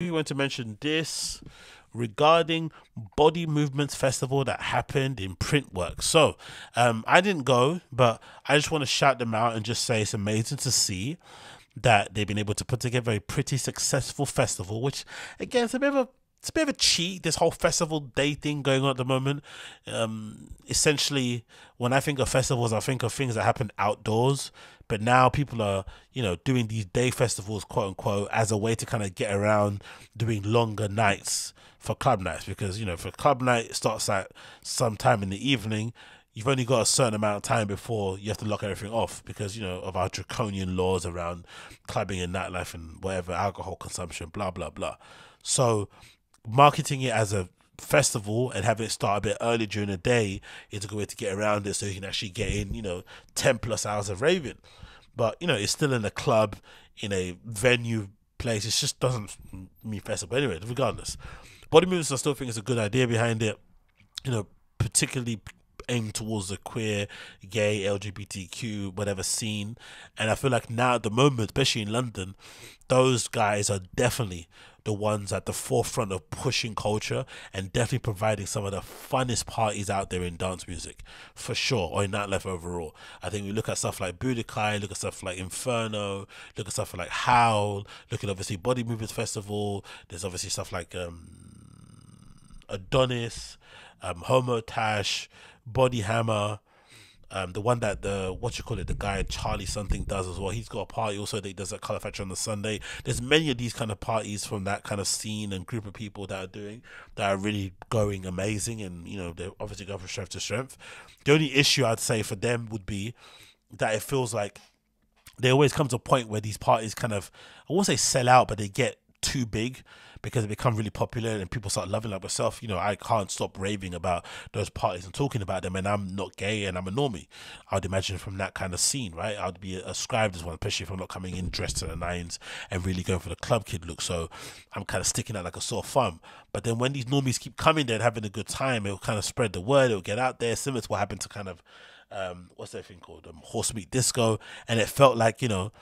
we want to mention this regarding Body Movements Festival that happened in Printworks. So I didn't go, but I just want to shout them out and just say it's amazing to see that they've been able to put together a pretty successful festival, which again is a bit of a cheat, this whole festival day thing going on at the moment. Essentially, when I think of festivals, I think of things that happen outdoors, but now people are, you know, doing these day festivals, quote unquote, as a way to kind of get around doing longer nights for club nights, because, you know, for club night it starts at some time in the evening. You've only got a certain amount of time before you have to lock everything off because, you know, of our draconian laws around clubbing and nightlife and whatever, alcohol consumption, blah, blah, blah. So marketing it as a festival and having it start a bit early during the day is a good way to get around it, so you can actually get in, you know, 10 plus hours of raving. But, you know, it's still in a club, in a venue place. It just doesn't mean festival. But anyway, regardless, Body Movements, I still think it's a good idea behind it, you know, particularly aimed towards the queer, gay, LGBTQ, whatever scene. And I feel like now at the moment, especially in London, those guys are definitely the ones at the forefront of pushing culture and definitely providing some of the funnest parties out there in dance music, for sure, or in nightlife overall. I think we look at stuff like Budokai, look at stuff like Inferno, look at stuff like Howl, look at obviously Body Movements Festival. There's obviously stuff like Adonis, Homo Tash, Body Hammer, the one that the guy Charlie something does as well. He's got a party also that he does at Colour Factory on the Sunday. There's many of these kind of parties from that kind of scene and group of people that are doing, that are really going amazing, and, you know, they're obviously going from strength to strength. The only issue I'd say for them would be that it feels like there always comes a point where these parties kind of, I won't say sell out, but they get too big because they become really popular and people start loving, like myself. You know, I can't stop raving about those parties and talking about them, and I'm not gay and I'm a normie, I would imagine, from that kind of scene, right? I would be ascribed as one, especially if I'm not coming in dressed to the nines and really going for the club kid look. So I'm kind of sticking out like a sore thumb. But then when these normies keep coming there and having a good time, it'll kind of spread the word, it'll get out there, similar to what happened to kind of what's that thing called, Horse Meat Disco. And it felt like, you know,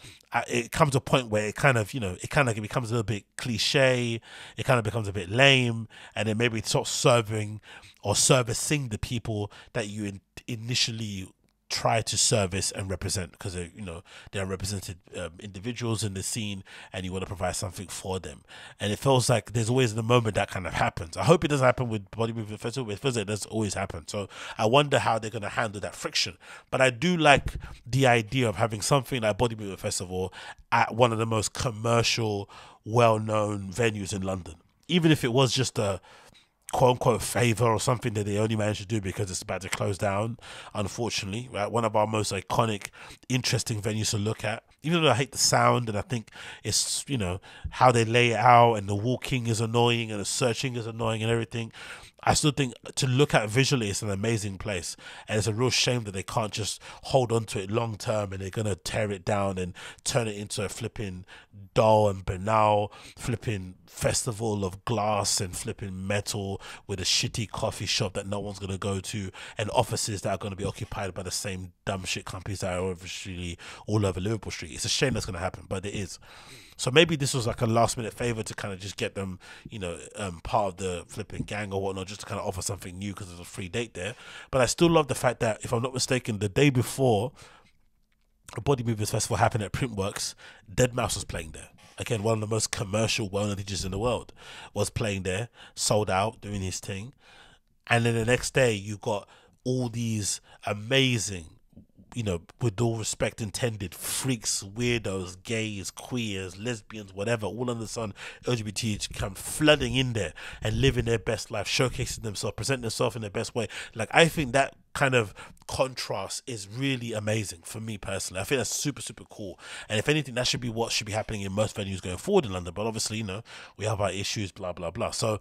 it comes to a point where it kind of, you know, it becomes a little bit cliche, it kind of becomes a bit lame, and then maybe it's not serving or servicing the people that you initially try to service and represent, because, you know, they're represented individuals in the scene and you want to provide something for them. And it feels like there's always the moment that kind of happens. I hope it doesn't happen with Body Movement Festival, but it feels like it does always happen. So I wonder how they're going to handle that friction. But I do like the idea of having something like Body Movement Festival at one of the most commercial, well-known venues in London, even if it was just a quote-unquote favor or something that they only managed to do because it's about to close down, unfortunately, right? One of our most iconic, interesting venues to look at, even though I hate the sound, and I think it's, you know, how they lay it out, and the walking is annoying and the searching is annoying and everything. I still think to look at visually, it's an amazing place, and it's a real shame that they can't just hold on to it long term, and they're going to tear it down and turn it into a flipping dull and banal flipping festival of glass and flipping metal with a shitty coffee shop that no one's going to go to, and offices that are going to be occupied by the same dumb shit companies that are obviously all over Liverpool Street. It's a shame that's going to happen, but it is. So maybe this was like a last minute favor to kind of just get them, you know, part of the flipping gang or whatnot, just to kind of offer something new because there's a free date there. But I still love the fact that, if I'm not mistaken, the day before the Body Movements Festival happened at Printworks, Deadmau5 was playing there. Again, one of the most commercial, well-known DJs in the world was playing there, sold out, doing his thing. And then the next day, you got all these amazing, you know, with all respect intended, freaks, weirdos, gays, queers, lesbians, whatever, all under the sun, LGBT come flooding in there and living their best life, showcasing themselves, presenting themselves in their best way. Like, I think that kind of contrast is really amazing for me personally. I think that's super, super cool. And if anything, that should be what should be happening in most venues going forward in London. But obviously, you know, we have our issues, blah, blah, blah. So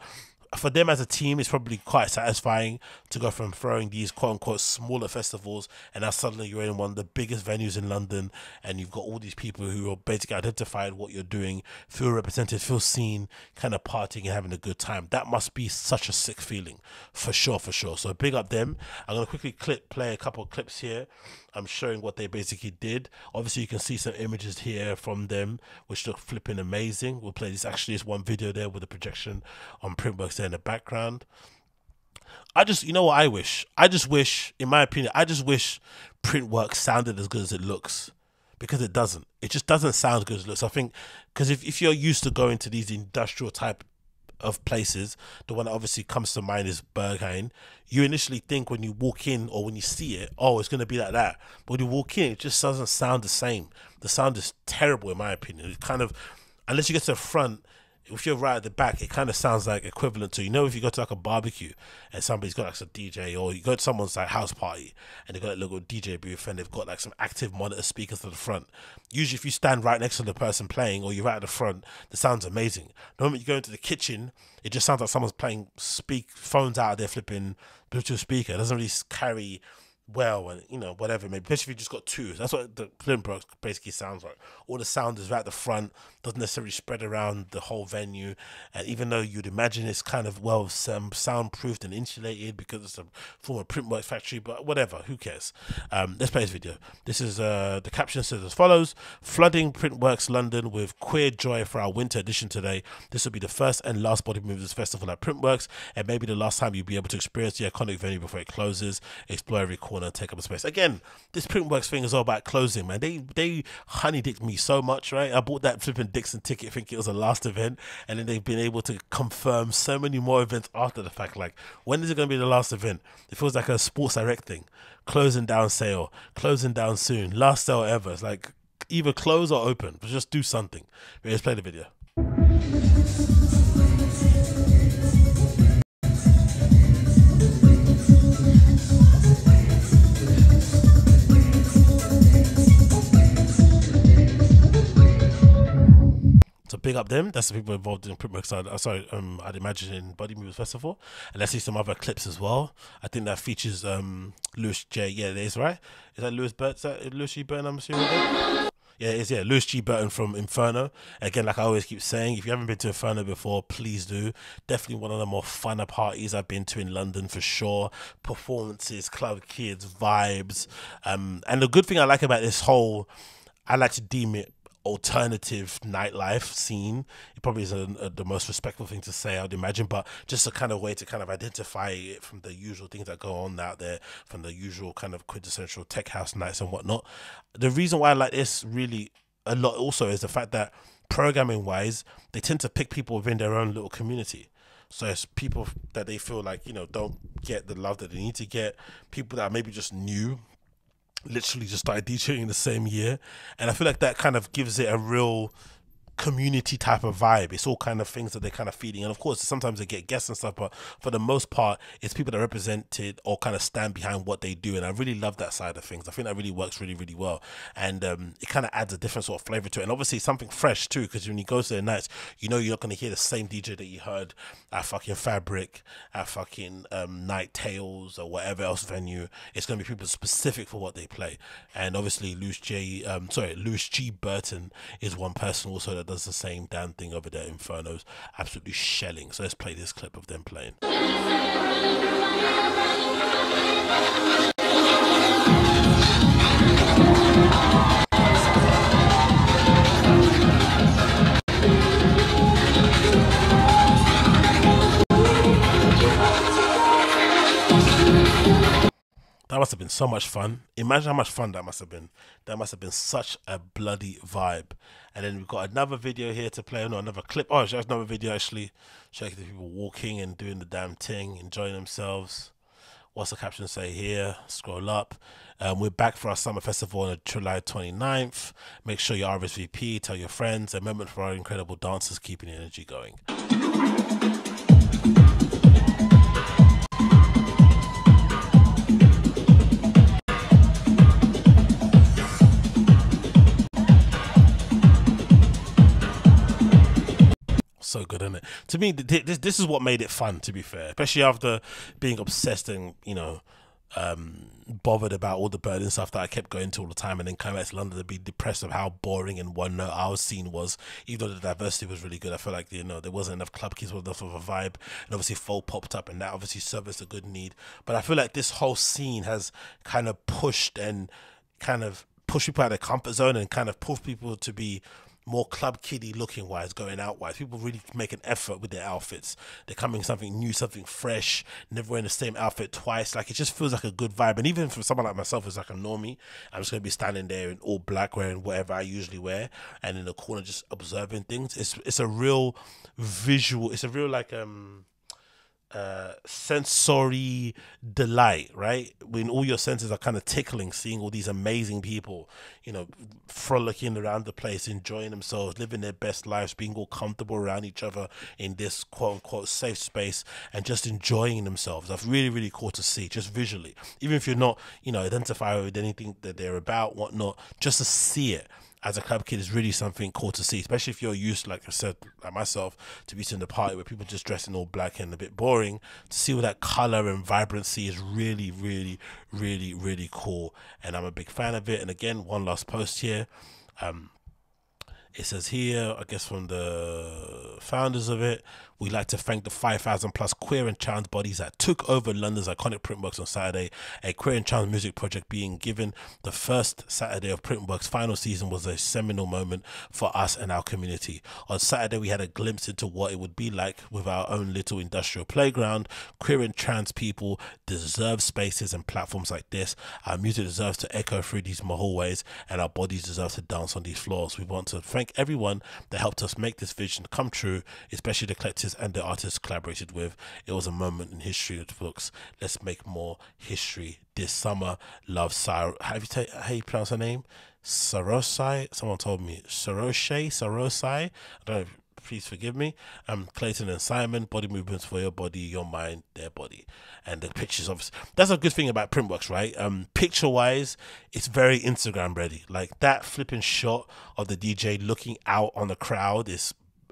for them as a team, it's probably quite satisfying to go from throwing these quote-unquote smaller festivals, and now suddenly you're in one of the biggest venues in London, and you've got all these people who are basically identified what you're doing, feel represented, feel seen, kind of partying and having a good time. That must be such a sick feeling, for sure, for sure. So big up them. I'm going to quickly play a couple of clips here. I'm showing what they basically did. Obviously, you can see some images here from them, which look flipping amazing. We'll play this. Actually, it's one video there with the projection on Printworks there in the background. I just, you know what I wish? I just wish, in my opinion, I just wish Printworks sounded as good as it looks, because it doesn't. It just doesn't sound as good as it looks. I think, because if you're used to going to these industrial type of places, the one that obviously comes to mind is Berghain. You initially think when you walk in or when you see it, oh, it's going to be like that. But when you walk in, it just doesn't sound the same. The sound is terrible, in my opinion. It kind of, unless you get to the front, if you're right at the back, it kind of sounds like equivalent to, you know, if you go to like a barbecue and somebody's got like a DJ, or you go to someone's like house party and they've got a little DJ booth and they've got like some active monitor speakers to the front. Usually if you stand right next to the person playing, or you're right at the front, the sound's amazing. The moment you go into the kitchen, it just sounds like someone's playing phones out of their flipping Bluetooth speaker. It doesn't really carry well, and you know, whatever maybe, especially if you just got two. That's what the Printworks basically sounds like. All the sound is right at the front, doesn't necessarily spread around the whole venue. And even though you'd imagine it's kind of well soundproofed and insulated because it's a former Printworks factory, but whatever, who cares? Let's play this video. This is the caption says as follows: flooding Printworks London with queer joy for our winter edition today. This will be the first and last Body Movements Festival at Printworks, and maybe the last time you'll be able to experience the iconic venue before it closes. Explore every corner and take up a space. Again, this Printworks thing is all about closing, man. They honey-dicked me so much, right? I bought that flipping Dixon ticket thinking it was the last event, and then they've been able to confirm so many more events after the fact. Like, when is it going to be the last event? It feels like a Sports Direct thing. Closing down sale, closing down soon, last sale ever. It's like either close or open, but just do something. Let's play the video. Big up them. That's the people involved in Printworks. I'd imagine in Body Movements Festival. And let's see some other clips as well. I think that features Lewis J. Yeah, it is, right? Is that Lewis Burton? Is that Lewis G. Burton, I'm assuming? Yeah, it is, yeah. Lewis G. Burton from Inferno. Again, like I always keep saying, if you haven't been to Inferno before, please do. Definitely one of the more funner parties I've been to in London, for sure. Performances, club kids, vibes. And the good thing I like about this whole, I like to deem it, alternative nightlife scene. It probably is the most respectful thing to say, I'd imagine, but just a kind of way to kind of identify it from the usual things that go on out there, from the usual kind of quintessential tech house nights and whatnot. The reason why I like this really a lot also is the fact that programming wise, they tend to pick people within their own little community. So it's people that they feel like, you know, don't get the love that they need to get, people that are maybe just new, literally just started DJing the same year. And I feel like that kind of gives it a real community type of vibe. It's all kind of things that they're kind of feeding, and of course sometimes they get guests and stuff, but for the most part it's people that are represented or kind of stand behind what they do. And I really love that side of things. I think that really works really, really well, and it kind of adds a different sort of flavor to it, and obviously something fresh too, because when you go to the nights, you know, you're not going to hear the same DJ that you heard at fucking Fabric, at fucking Night Tales or whatever else venue. It's going to be people specific for what they play. And obviously Lewis G. Burton is one person also that does the same damn thing over there. Inferno's absolutely shelling. So let's play this clip of them playing. That must have been so much fun. Imagine how much fun that must have been. That must have been such a bloody vibe. And then we've got another video here to play. No, another clip. Oh, there's another video actually. Check the people walking and doing the damn thing, enjoying themselves. What's the caption say here? Scroll up. We're back for our summer festival on July 29th. Make sure you RSVP, tell your friends. A moment for our incredible dancers keeping the energy going. so good, isn't it? To me, this is what made it fun, to be fair, especially after being obsessed and, you know, bothered about all the Berlin stuff that I kept going to all the time, and then coming back to London to be depressed of how boring and one note our scene was. Even though the diversity was really good, I felt like, you know, there wasn't enough club kids, wasn't enough of a vibe, and obviously folk popped up, and that obviously serviced a good need. But I feel like this whole scene has kind of pushed and kind of pushed people out of their comfort zone and kind of pushed people to be more club kiddie looking wise, going out wise. People really make an effort with their outfits. They're coming something new, something fresh, never wearing the same outfit twice. Like, it just feels like a good vibe. And even for someone like myself who's like a normie, I'm just going to be standing there in all black, wearing whatever I usually wear, and in the corner just observing things. It's a real visual, it's a real like sensory delight, right? When all your senses are kind of tickling, seeing all these amazing people, you know, frolicking around the place, enjoying themselves, living their best lives, being all comfortable around each other in this quote-unquote safe space, and just enjoying themselves. That's really, really cool to see, just visually, even if you're not, you know, identifying with anything that they're about, whatnot. Just to see it as a club kid is really something cool to see, especially if you're used, like I said, like myself, to be in the party where people just dress in all black and a bit boring. To see all that color and vibrancy is really, really, really, really cool, and I'm a big fan of it. And again, one last post here. It says here, I guess from the founders of it, we'd like to thank the 5,000 plus queer and trans bodies that took over London's iconic Printworks on Saturday. A queer and trans music project being given the first Saturday of Printworks' final season was a seminal moment for us and our community. On Saturday, we had a glimpse into what it would be like with our own little industrial playground. Queer and trans people deserve spaces and platforms like this. Our music deserves to echo through these hallways, and our bodies deserve to dance on these floors. We want to thank everyone that helped us make this vision come true, especially the collectives and the artists collaborated with. It was a moment in history of books. Let's make more history this summer. Love, Saoirse. How you pronounce her name? Saoirse. Someone told me Saoirse. I don't know. Please forgive me. Clayton and Simon, Body Movements for Your Body, Your Mind, Their Body. And the pictures, obviously. That's a good thing about Printworks, right? Picture-wise, it's very Instagram-ready. Like, that flipping shot of the DJ looking out on the crowd is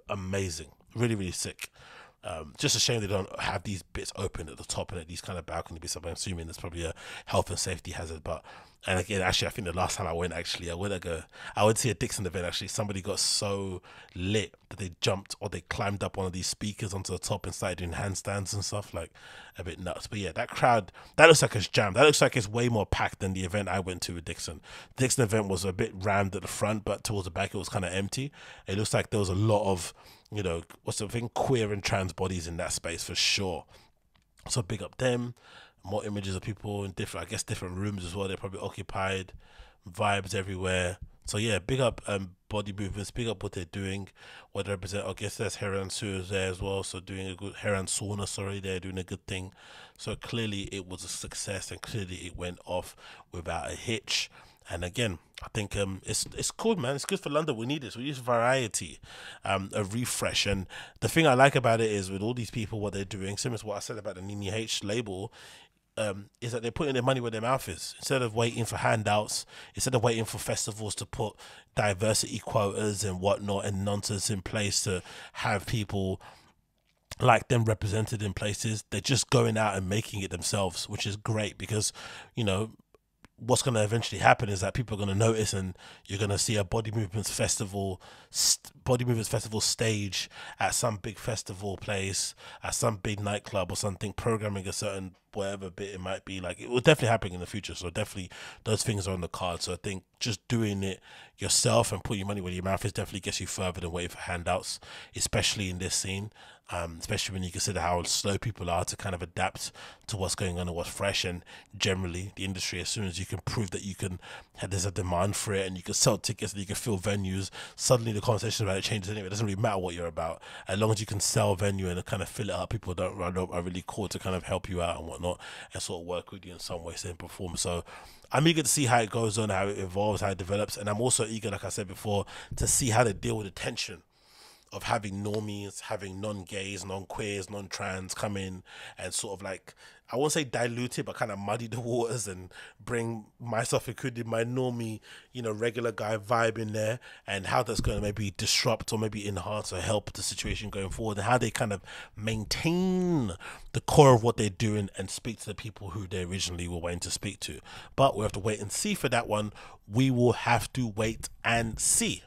amazing. Really, really sick. Just a shame they don't have these bits open at the top and at these kind of balcony bits. I'm assuming there's probably a health and safety hazard, but... And again, actually, I think the last time I went, actually, I went to see a Dixon event, actually. Somebody got so lit that they jumped or they climbed up one of these speakers onto the top and started doing handstands and stuff, like, a bit nuts. But yeah, that crowd, that looks like it's jammed. That looks like it's way more packed than the event I went to with Dixon. The Dixon event was a bit rammed at the front, but towards the back, it was kind of empty. It looks like there was a lot of, you know, what's the thing? Queer and trans bodies in that space, for sure. So big up them. More images of people in different, I guess, different rooms as well. They're probably occupied, vibes everywhere. So yeah, big up Body Movements, big up what they're doing, what they represent. I guess there's Heron Sewers there as well, so doing a good, Heron Sauna, sorry, they're doing a good thing. So clearly it was a success, and clearly it went off without a hitch. And again, I think it's cool, man. It's good for London. We need this. We need variety, a refresh. And the thing I like about it is with all these people, what they're doing, similar to what I said about the Nini H label, is that they're putting their money where their mouth is. Instead of waiting for handouts, instead of waiting for festivals to put diversity quotas and whatnot and nonsense in place to have people like them represented in places, they're just going out and making it themselves, which is great, because, you know, what's going to eventually happen is that people are going to notice, and you're going to see a Body Movements Festival stage at some big festival place, at some big nightclub or something, programming a certain whatever bit it might be. Like, it will definitely happen in the future. So definitely those things are on the card. So I think just doing it yourself and putting your money where your mouth is definitely gets you further than waiting for handouts, especially in this scene. Especially when you consider how slow people are to kind of adapt to what's going on and what's fresh. And generally the industry, as soon as you can prove that you can, there's a demand for it and you can sell tickets and you can fill venues, suddenly the conversation about it changes anyway. It doesn't really matter what you're about, as long as you can sell venue and kind of fill it up. People don't run up, are really cool to kind of help you out and whatnot, and sort of work with you in some way, and perform. So I'm eager to see how it goes on, how it evolves, how it develops. And I'm also eager, like I said before, to see how they deal with the tension of having normies, having non-gays, non-queers, non-trans come in and sort of like, I won't say dilute it, but kind of muddy the waters and bring myself included, my normie, you know, regular guy vibe in there, and how that's going to maybe disrupt or maybe enhance or help the situation going forward, and how they kind of maintain the core of what they're doing and speak to the people who they originally were wanting to speak to. But we have to wait and see for that one. We will have to wait and see.